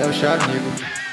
É o Chá Amigo.